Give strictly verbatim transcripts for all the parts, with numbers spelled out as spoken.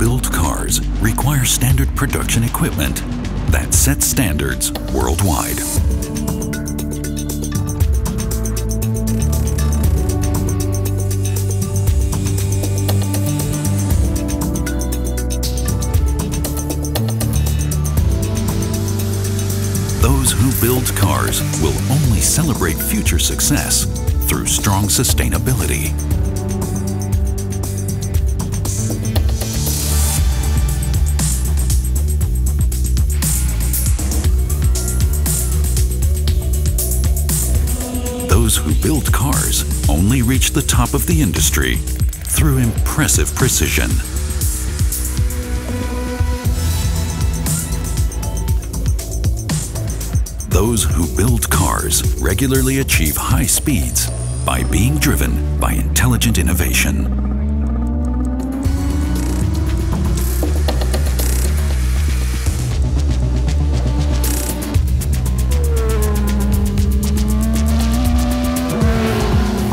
build cars require standard production equipment that sets standards worldwide. Those who build cars will only celebrate future success through strong sustainability. Those who build cars only reach the top of the industry through impressive precision. Those who build cars regularly achieve high speeds by being driven by intelligent innovation.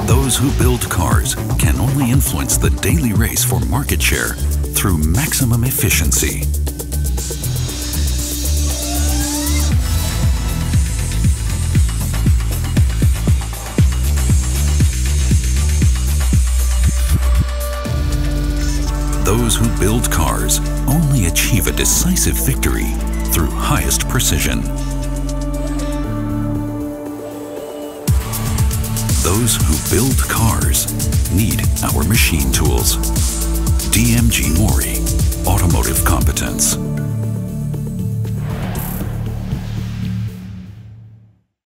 Those who build cars can only influence the daily race for market share through maximum efficiency. Those who build cars only achieve a decisive victory through highest precision. Those who build cars need our machine tools. D M G MORI, automotive competence.